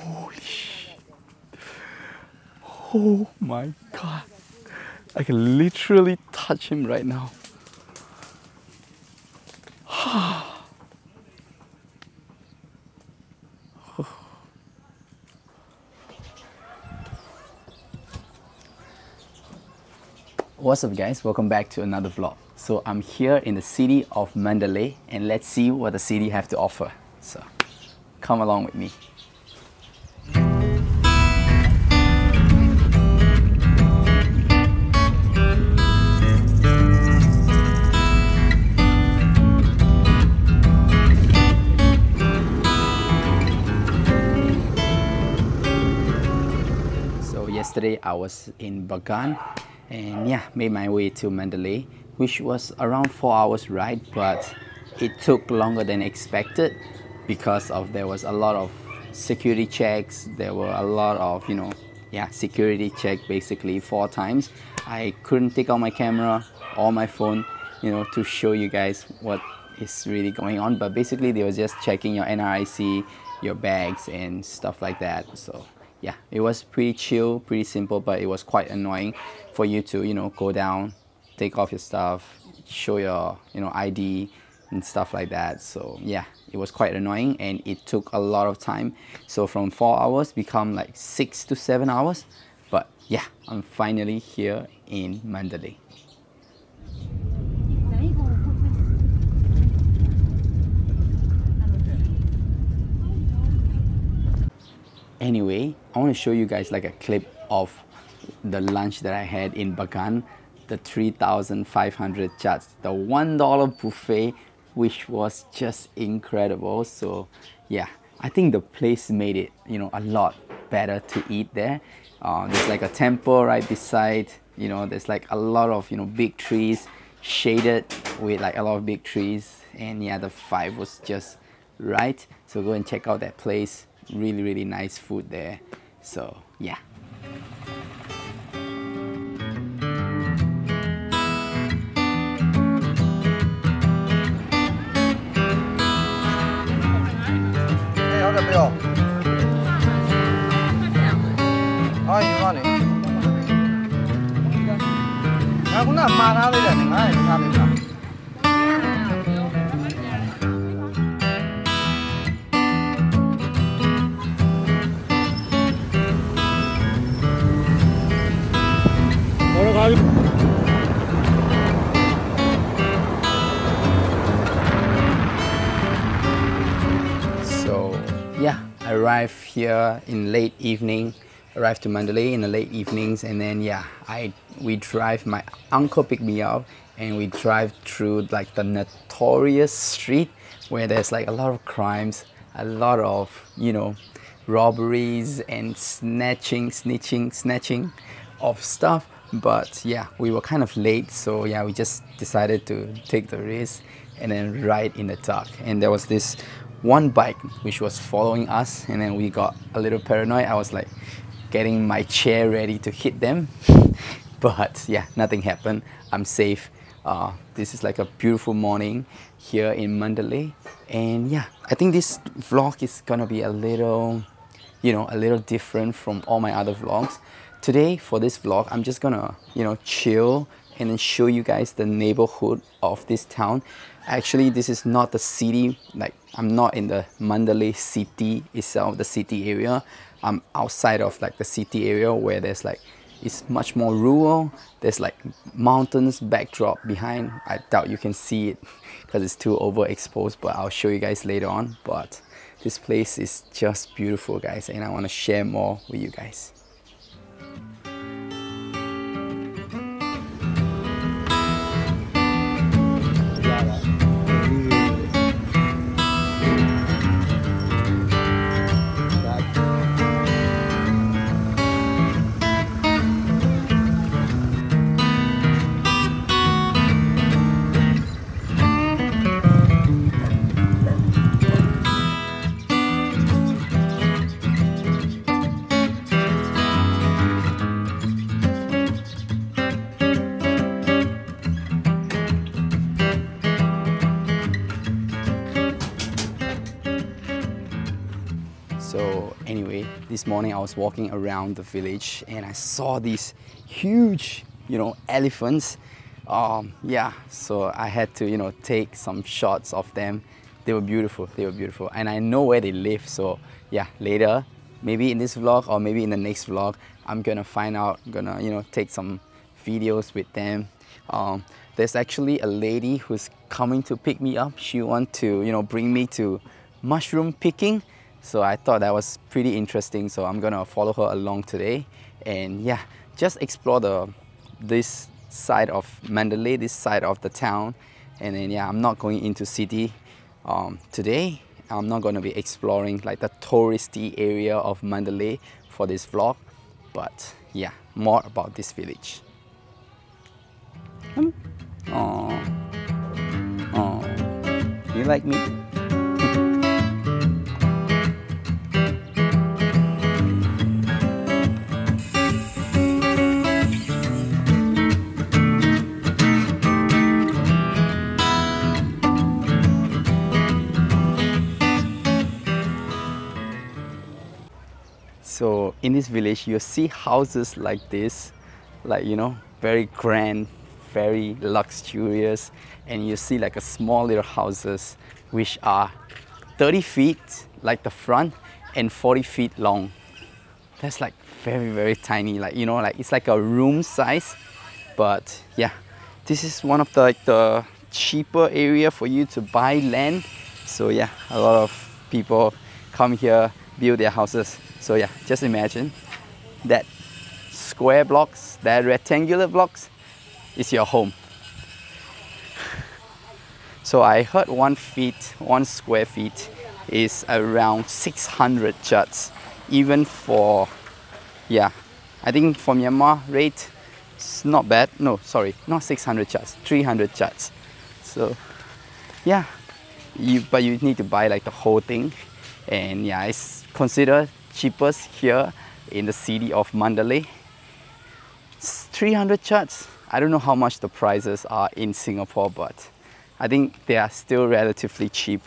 Holy shit. Oh my god. I can literally touch him right now. What's up guys, welcome back to another vlog. So I'm here in the city of Mandalay and let's see what the city have to offer. So come along with me. So yesterday I was in Bagan and yeah, made my way to Mandalay, which was around 4 hours ride, but it took longer than expected because of there was a lot of security checks. There were a lot of, you know, yeah, security check basically 4 times. I couldn't take out my camera or my phone, you know, to show you guys what is really going on, but basically they were just checking your NRIC, your bags and stuff like that. So yeah, it was pretty chill, pretty simple, but it was quite annoying for you to, you know, go down, take off your stuff, show your, you know, ID and stuff like that. So yeah, it was quite annoying and it took a lot of time. So from 4 hours become like 6 to 7 hours. But yeah, I'm finally here in Mandalay. Anyway, I want to show you guys like a clip of the lunch that I had in Bagan, the 3,500 bahts, the $1 buffet, which was just incredible. So yeah, I think the place made it, you know, a lot better to eat there. There's like a temple right beside, you know, there's like a lot of, you know, big trees, shaded with like a lot of big trees, and yeah, the vibe was just right. So go and check out that place. Really nice food there. So yeah, arrived here in late evening, arrived to Mandalay in the late evenings, and then yeah, we drive, my uncle picked me up and we drive through like the notorious street where there's like a lot of crimes, a lot of, you know, robberies and snatching of stuff. But yeah, we were kind of late, so yeah, we just decided to take the risk and then ride in the dark. And there was this one bike which was following us, and then we got a little paranoid. I was like getting my chair ready to hit them, but yeah, nothing happened. I'm safe. This is like a beautiful morning here in Mandalay, and yeah, I think this vlog is gonna be a little, you know, a little different from all my other vlogs. Today for this vlog, I'm just gonna, you know, chill and then show you guys the neighborhood of this town. Actually, this is not the city, like I'm not in the Mandalay city itself, the city area. I'm outside of like the city area where there's like, it's much more rural. There's like mountains backdrop behind. I doubt you can see it because it's too overexposed, but I'll show you guys later on. But this place is just beautiful guys, and I want to share more with you guys. Anyway, this morning I was walking around the village and I saw these huge, elephants. Yeah, so I had to, take some shots of them. They were beautiful. And I know where they live, so yeah, later, maybe in this vlog or maybe in the next vlog, I'm gonna find out, take some videos with them. There's actually a lady who's coming to pick me up. She wants to, bring me to mushroom picking. So I thought that was pretty interesting. So I'm gonna follow her along today. And yeah, just explore this side of Mandalay, this side of the town. And then yeah, I'm not going into city today. I'm not gonna be exploring like the touristy area of Mandalay for this vlog. But yeah, more about this village. Oh, you like me? So in this village, you'll see houses like this, very grand, very luxurious, and you see like a small little houses which are 30 feet like the front and 40 feet long. That's like very tiny, it's like a room size. But yeah, this is one of the cheaper area for you to buy land. So yeah, a lot of people come here, build their houses. So yeah, just imagine that square blocks, that rectangular blocks is your home. So I heard one square feet is around 600 Bahts, even for, yeah, I think for Myanmar rate, it's not bad. No, sorry, not 600 Bahts, 300 Bahts. So yeah, but you need to buy like the whole thing. And yeah, it's considered cheapest here in the city of Mandalay. It's 300 Bahts. I don't know how much the prices are in Singapore, but I think they are still relatively cheap.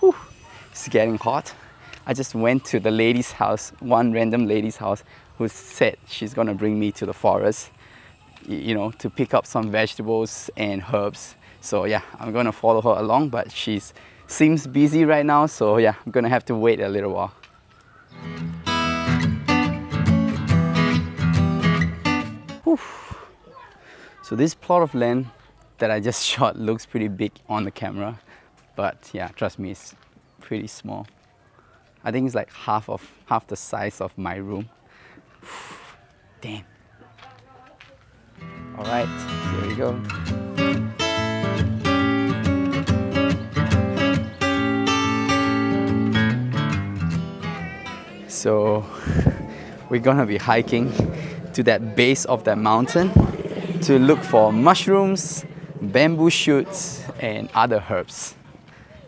Whew, it's getting hot. I just went to the lady's house, one random lady's house, who said she's gonna bring me to the forest, to pick up some vegetables and herbs. So yeah, I'm gonna follow her along, but she seems busy right now, so yeah, I'm gonna have to wait a little while. Whew. So this plot of land that I just shot looks pretty big on the camera, but yeah, trust me, it's pretty small. I think it's like half the size of my room. Damn. All right, here we go. So we're gonna be hiking to that base of that mountain to look for mushrooms, bamboo shoots, and other herbs.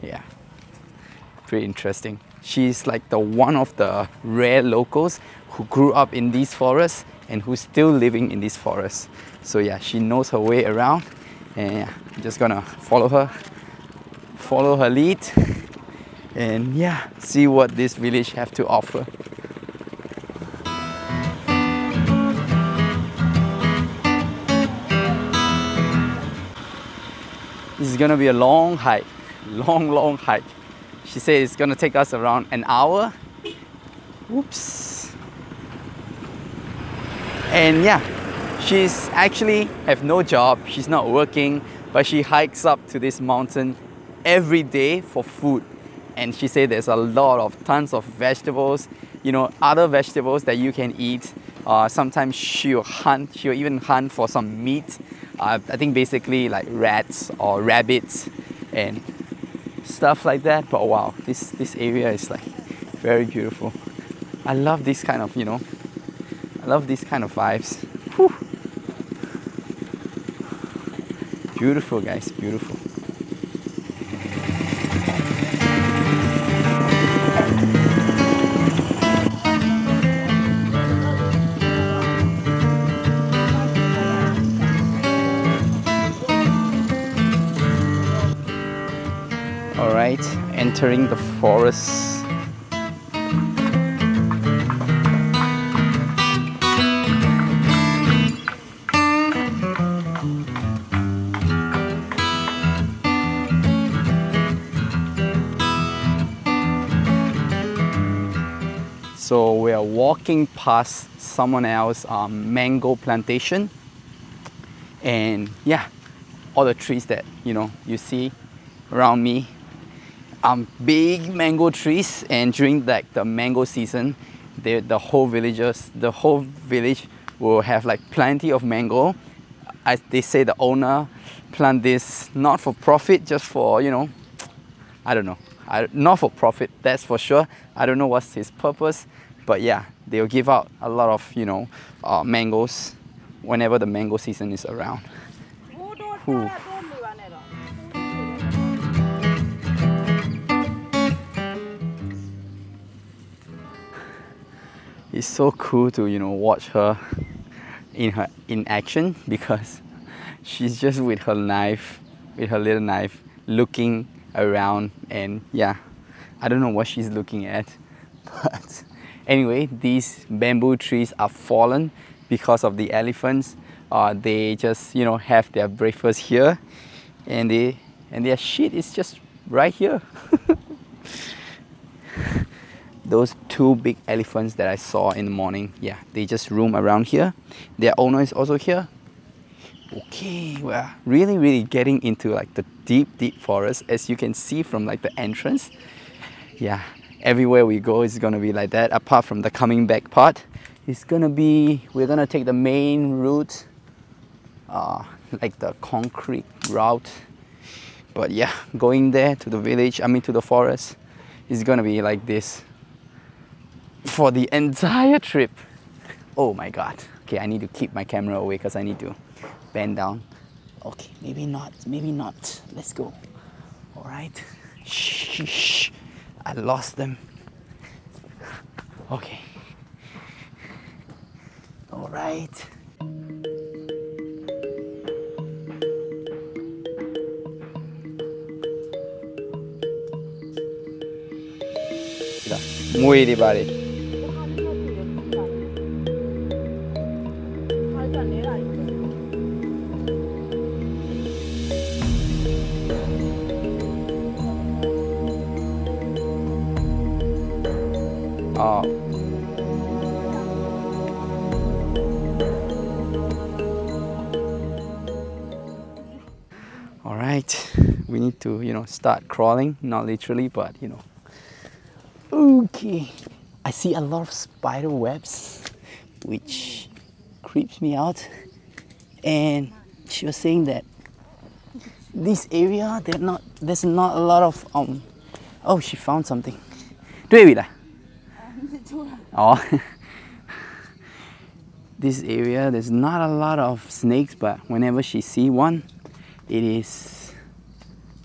Yeah, pretty interesting. She's like one of the rare locals who grew up in these forests and who's still living in these forests. So yeah, she knows her way around, and yeah, I'm just gonna follow her lead, and yeah, see what this village have to offer. This is gonna be a long hike, long hike. She said it's gonna take us around an hour. Whoops. And yeah, she's actually have no job, she's not working, but she hikes up to this mountain every day for food. And she said there's a lot of tons of vegetables, other vegetables that you can eat. Sometimes she'll even hunt for some meat. I think basically like rats or rabbits and stuff like that. But wow, this area is like very beautiful. I love this kind of, I love this kind of vibes. Whew. Beautiful guys, beautiful. Entering the forest. So we are walking past someone else's mango plantation, and yeah, all the trees that you see around me big mango trees. And during like the mango season, the whole village will have like plenty of mango. As they say, the owner plant this not for profit, just for I don't know, not for profit, that's for sure. I don't know what's his purpose, but yeah, they'll give out a lot of mangoes whenever the mango season is around. Ooh. It's so cool to watch her in action, because she's just with her knife, with her little knife, looking around. And yeah, I don't know what she's looking at, but anyway, these bamboo trees are fallen because of the elephants. They just have their breakfast here, and their shit is just right here. Those two big elephants that I saw in the morning, yeah, they just roam around here. Their owner is also here. Okay, we're really getting into like the deep forest, as you can see from like the entrance. Yeah, everywhere we go is gonna be like that, apart from the coming back part. It's gonna be, we're gonna take the main route, like the concrete route. But yeah, going there to the village, I mean to the forest, is gonna be like this for the entire trip. Oh my god. Okay, I need to keep my camera away because I need to bend down. Okay, maybe not. Let's go. All right. Shh. I lost them. Okay. All right. Muy di bari. We need to start crawling, not literally, but okay. I see a lot of spider webs, which creeps me out. And she was saying that this area, there's not a lot of oh, she found something. Oh. This area, there's not a lot of snakes, but whenever she see one, it is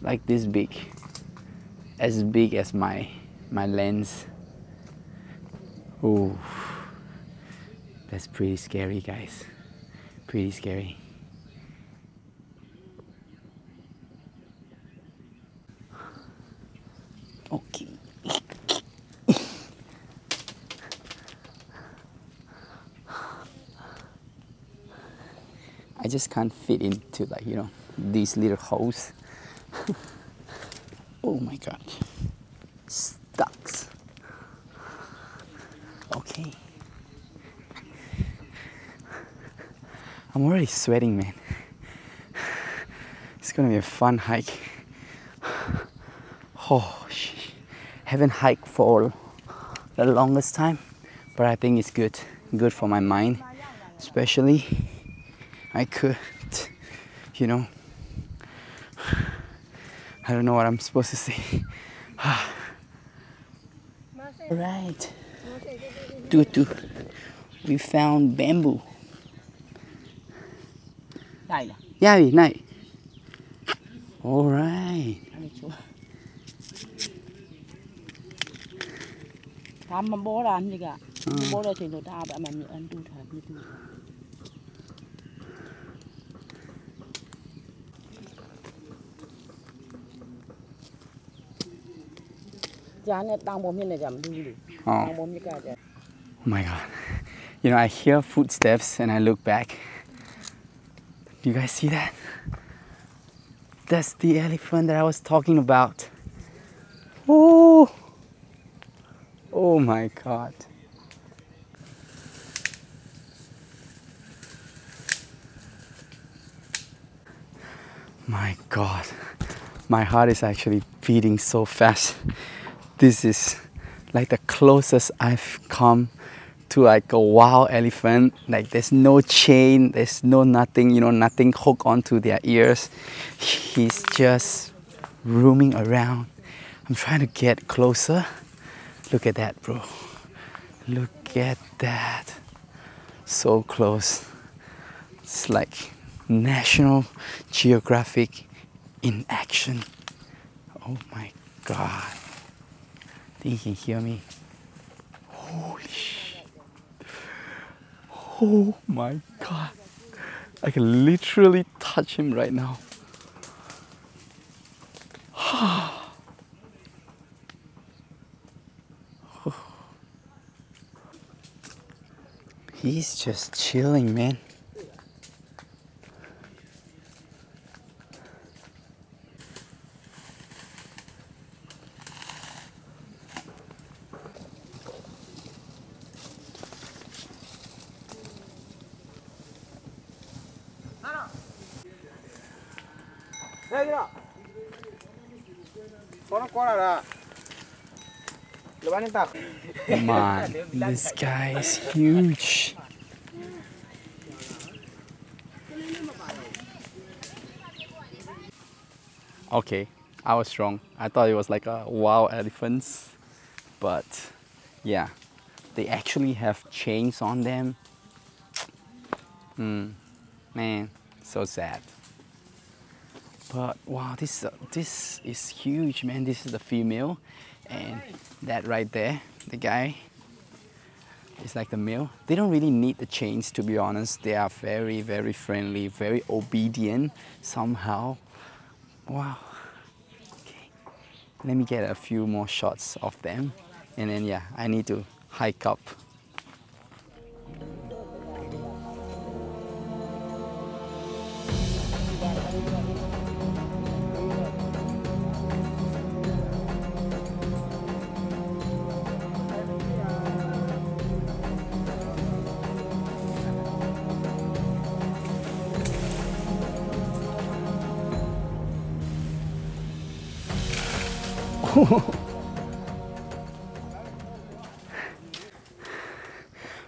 like this big as my lens. Ooh, that's pretty scary, guys. Pretty scary. Okay. I just can't fit into like these little holes. Oh my god, stuck. Okay, I'm already sweating, man. It's gonna be a fun hike. Oh, haven't hiked for the longest time, but I think it's good for my mind, especially. I could I don't know what I'm supposed to say. Alright, Tutu, we found bamboo. Yavi, night. Alright. Oh my god. I hear footsteps and I look back. Do you guys see that? That's the elephant that I was talking about. Oh my god. My God, my heart is actually beating so fast. This is like the closest I've come to like a wild elephant. Like there's no chain, there's no nothing, you know, nothing hooked onto their ears. He's just roaming around. I'm trying to get closer. Look at that, bro. Look at that. So close. It's like National Geographic in action. Oh my God. I think he can hear me. Holy shit. Oh my God. I can literally touch him right now. He's just chilling, man. Man, this guy is huge. Okay, I was wrong. I thought it was like a wild elephant, but yeah, they actually have chains on them. Man, so sad. But wow, this is huge, man. This is the female, and that right there, the guy, is like the male. They don't really need the chains, to be honest. They are very, very friendly, very obedient somehow. Wow. Okay. Let me get a few more shots of them, and then yeah, I need to hike up.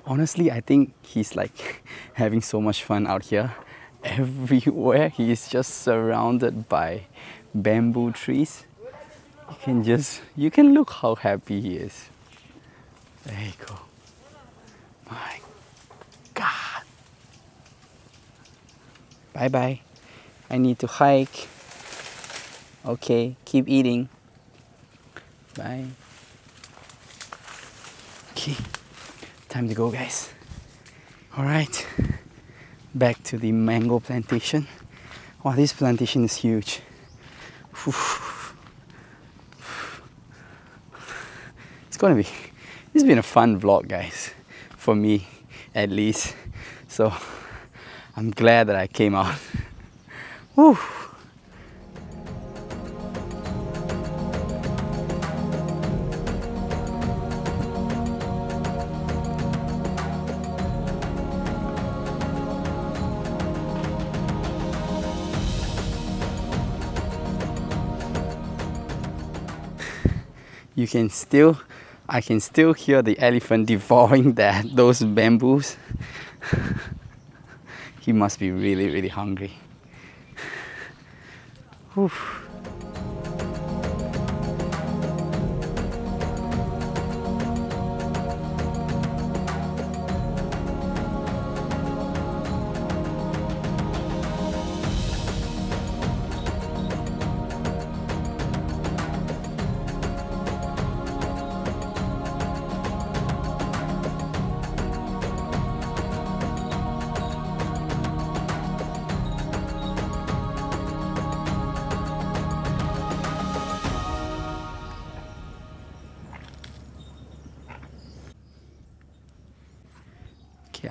Honestly, I think he's like having so much fun out here. Everywhere he is just surrounded by bamboo trees. You can look how happy he is. There you go. My God. Bye bye. I need to hike. Okay, keep eating. Bye. Okay, time to go, guys. All right, back to the mango plantation. Wow, this plantation is huge. It's been a fun vlog, guys, for me at least. So I'm glad that I came out. Whew. You can still, I can still hear the elephant devouring those bamboos. He must be really, really hungry. Whew.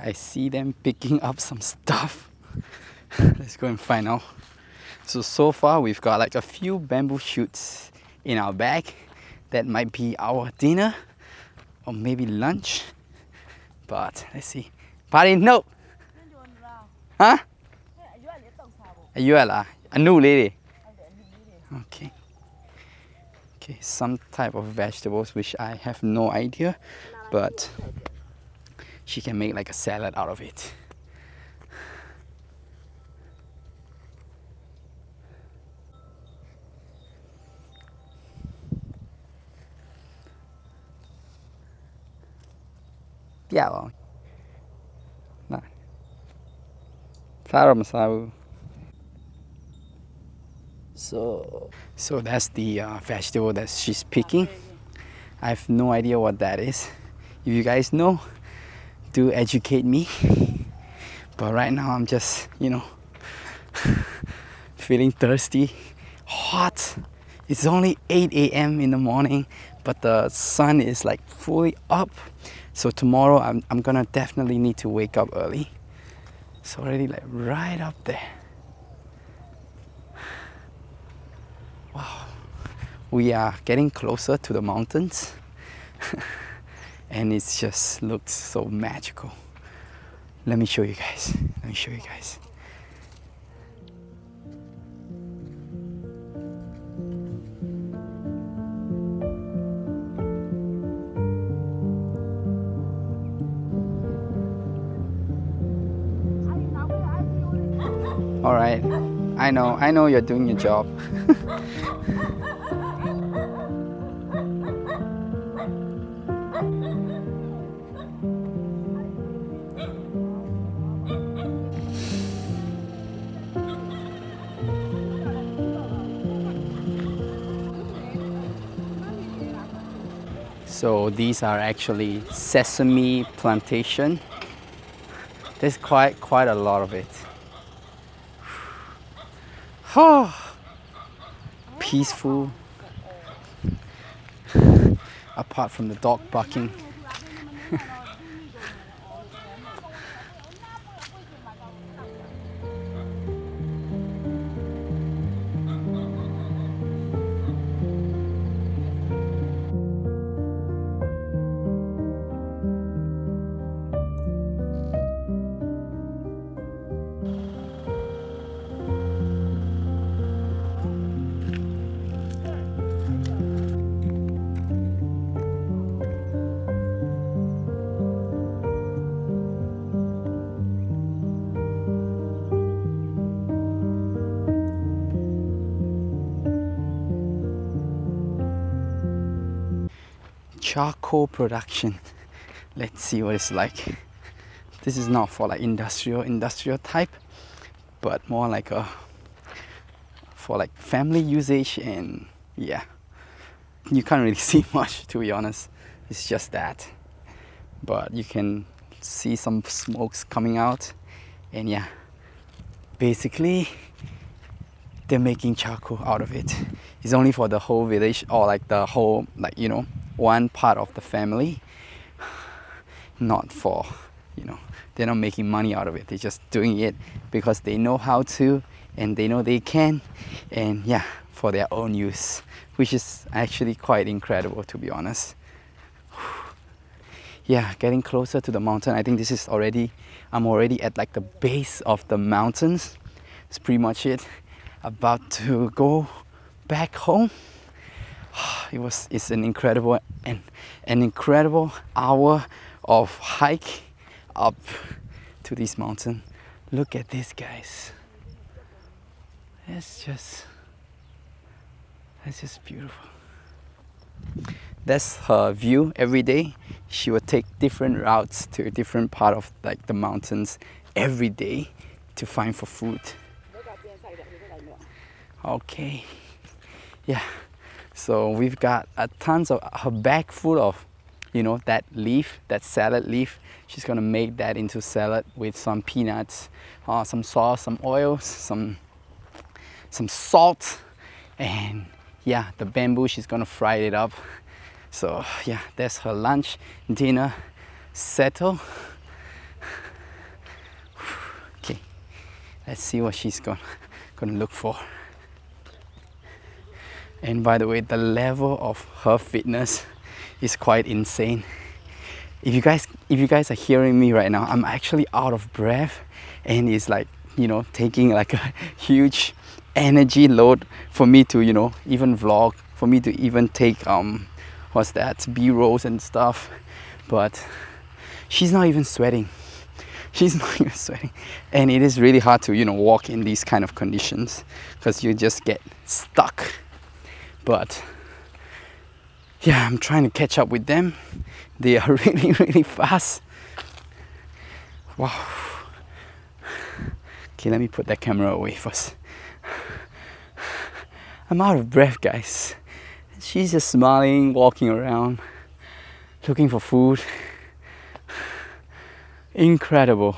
I see them picking up some stuff. Let's go and find out. So far we've got like a few bamboo shoots in our bag. That might be our dinner or maybe lunch. But let's see. Pari, no! Huh? A new lady. Okay. Okay, some type of vegetables which I have no idea, but she can make like a salad out of it. Yellow. No. So that's the vegetable that she's picking. I have no idea what that is. If you guys know, do educate me. But right now I'm just, you know, feeling thirsty, hot. It's only 8 a.m. in the morning, but the sun is like fully up. So tomorrow I'm gonna definitely need to wake up early. It's already like right up there. Wow, we are getting closer to the mountains. And it just looks so magical. Let me show you guys. All right, I know you're doing your job. So these are actually sesame plantation. There's quite a lot of it. Oh, peaceful. Apart from the dog barking. Charcoal production. Let's see what it's like. This is not for like industrial type, but more like a for like family usage. And yeah, you can't really see much, to be honest. It's just that, but you can see some smokes coming out. And yeah, basically they're making charcoal out of it. It's only for the whole village, or like the whole, like, you know, one part of the family. Not for, you know, they're not making money out of it. They're just doing it because they know how to, and they know they can, and yeah, for their own use, which is actually quite incredible, to be honest. Yeah, getting closer to the mountain. I think this is already, I'm already at like the base of the mountains. That's pretty much it. About to go back home. It's an incredible hour of hike up to this mountain. Look at this, guys. It's just beautiful. That's her view every day. She would take different routes to a different part of like the mountains every day to find for food. Okay. Yeah. So we've got a tons of her bag full of, you know, that leaf, that salad leaf. She's gonna make that into salad with some peanuts, some sauce, some oil, some salt, and yeah, the bamboo. She's gonna fry it up. So yeah, that's her lunch, dinner, settle. Okay, let's see what she's gonna look for. And by the way, the level of her fitness is quite insane. If you guys are hearing me right now, I'm actually out of breath, and it's like, you know, taking like a huge energy load for me to, you know, even vlog, for me to even take what's that, B-rolls and stuff. But she's not even sweating. She's not even sweating. And it is really hard to, you know, walk in these kind of conditions because you just get stuck. But yeah, I'm trying to catch up with them. They are really, really fast. Wow. Okay, let me put that camera away first. I'm out of breath, guys. She's just smiling, walking around, looking for food. Incredible.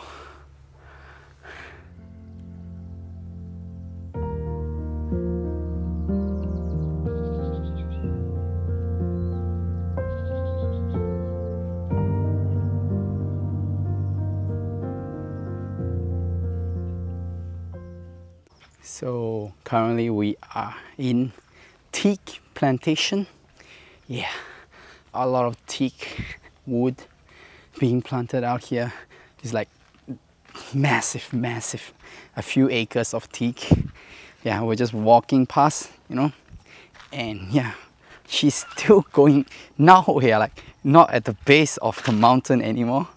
So currently we are in teak plantation. Yeah, a lot of teak wood being planted out here. It's like massive, massive, a few acres of teak. Yeah, we're just walking past, you know, and yeah, she's still going. Now we are like not at the base of the mountain anymore.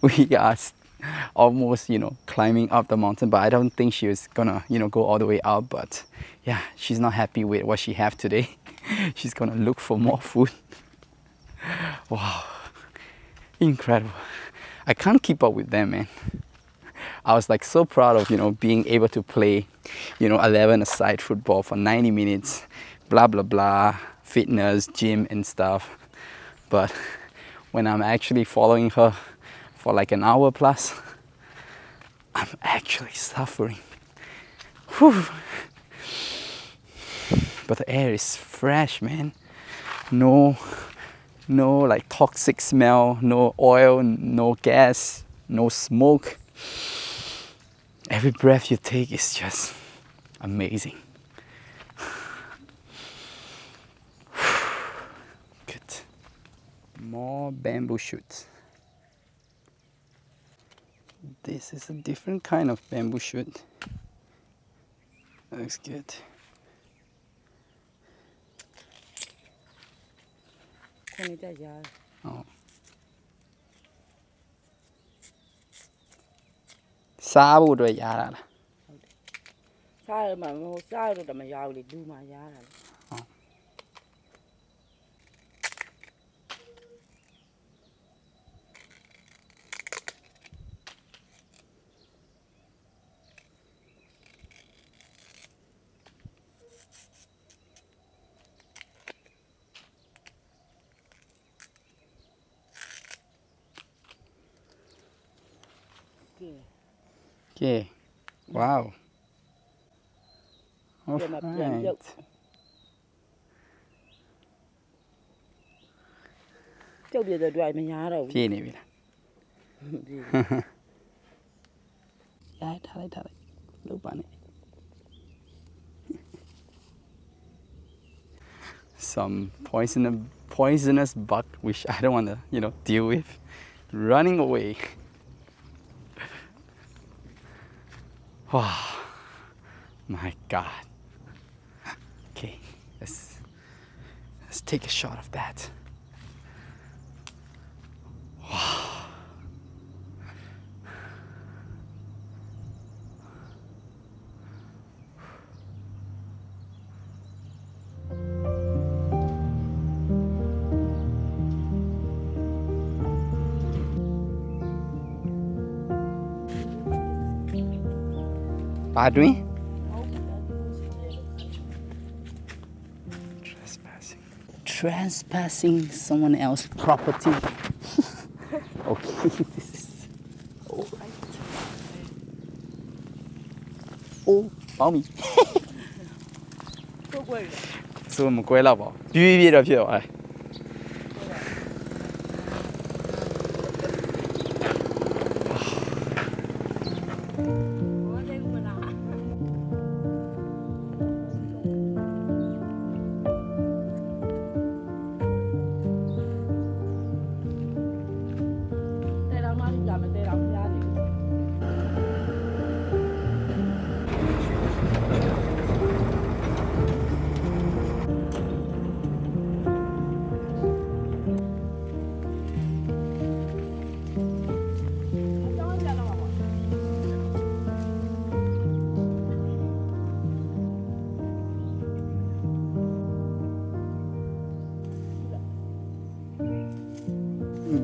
We are almost, you know, climbing up the mountain, but I don't think she was gonna, you know, go all the way up. But yeah, she's not happy with what she have today. She's gonna look for more food. Wow, incredible. I can't keep up with them, man. I was like so proud of, you know, being able to play, you know, 11-a-side football for 90 minutes, blah blah blah, fitness, gym and stuff. But when I'm actually following her for like an hour plus, I'm actually suffering. Whew. But the air is fresh, man. No like toxic smell, no oil, no gas, no smoke. Every breath you take is just amazing. Good. More bamboo shoots. This is a different kind of bamboo shoot. Looks good. Oh. Sabu do yara. Okay, wow. All right. Some poisonous bug, which I don't want to, you know, deal with, running away. Oh my God. Okay, let's take a shot of that. Wow. Pardon me? Trespassing someone else's property. Okay, this is all right. Oh, mommy. So I'm going to go.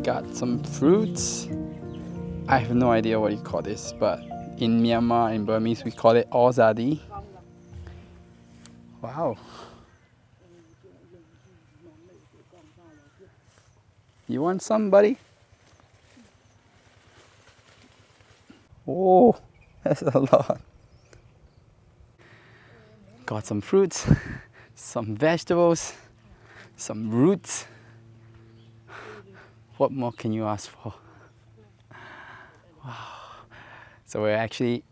got some fruits. I have no idea what you call this, but in Myanmar, in Burmese, we call it ozadi. Wow. You want some, buddy? Oh, that's a lot. Got some fruits, some vegetables, some roots. What more can you ask for? Wow. So we're actually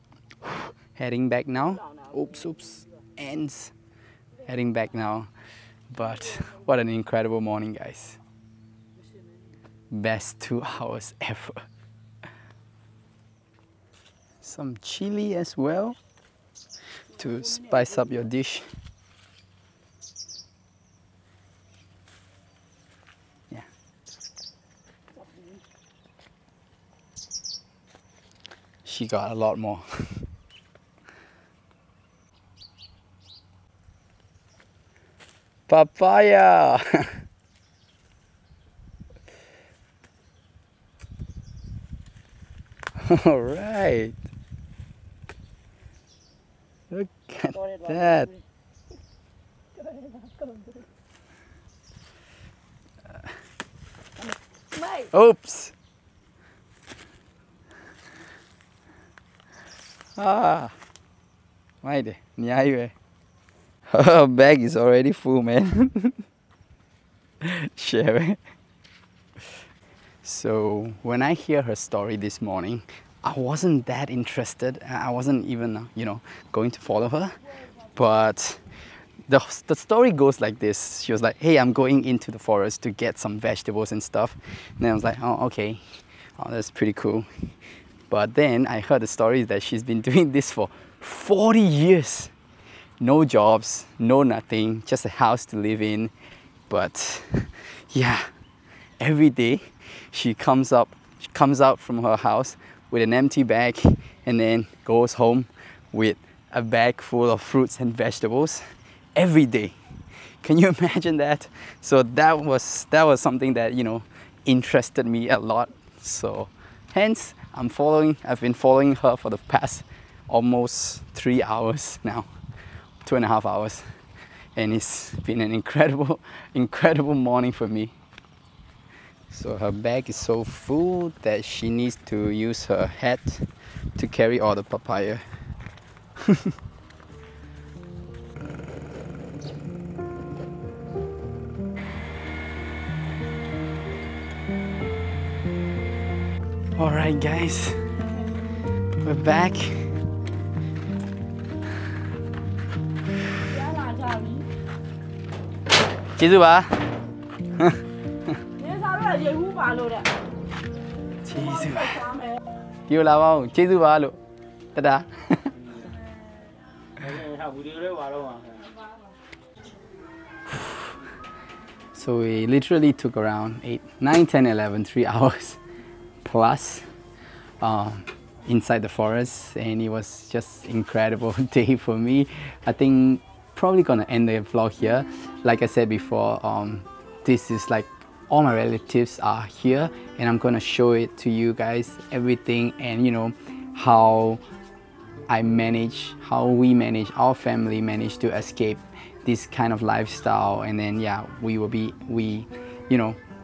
heading back now. Oops, ends. Heading back now. But what an incredible morning, guys. Best 2 hours ever. Some chili as well to spice up your dish. Yeah. She got a lot more. Papaya. All right. Look at that. Oops. Ah. Her bag is already full, man. Share. So when I hear her story this morning, I wasn't that interested. I wasn't even, going to follow her. But the story goes like this. She was like, hey, I'm going into the forest to get some vegetables and stuff. And then I was like, oh, okay. Oh, that's pretty cool. But then I heard the story that she's been doing this for 40 years. No jobs, no nothing, just a house to live in. But yeah, every day she comes out from her house with an empty bag and then goes home with a bag full of fruits and vegetables every day. Can you imagine that? So that was something that, interested me a lot. So hence I've been following her for the past almost 3 hours now, 2.5 hours. And it's been an incredible morning for me. So her bag is so full that she needs to use her hat to carry all the papaya. Alright guys, we're back. So we literally took around 8, 9, 10, 11, 3 hours plus inside the forest, and it was just incredible day for me. I think probably gonna end the vlog here. Like I said before, this is like all my relatives are here, and I'm gonna show it to you guys, everything, and how I manage, how we manage, our family managed to escape this kind of lifestyle. And then yeah, we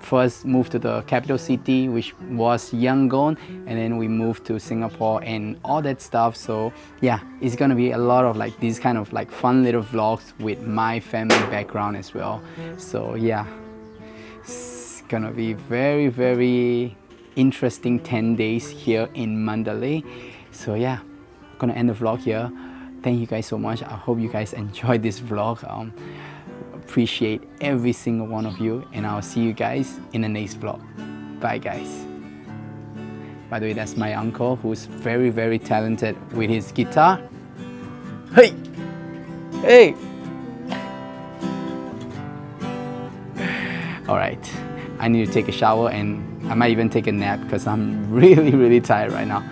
first moved to the capital city, which was Yangon, and then we moved to Singapore and all that stuff. So yeah, it's gonna be a lot of like these kind of like fun little vlogs with my family background as well. So yeah, it's gonna be very, very interesting 10 days here in Mandalay. So yeah, I'm gonna end the vlog here. Thank you guys so much. I hope you guys enjoyed this vlog. Appreciate every single one of you, and I'll see you guys in the next vlog. Bye guys. By the way, that's my uncle who's very, very talented with his guitar. Hey! Hey! Alright, I need to take a shower, and I might even take a nap because I'm really, really tired right now.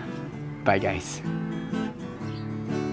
Bye guys.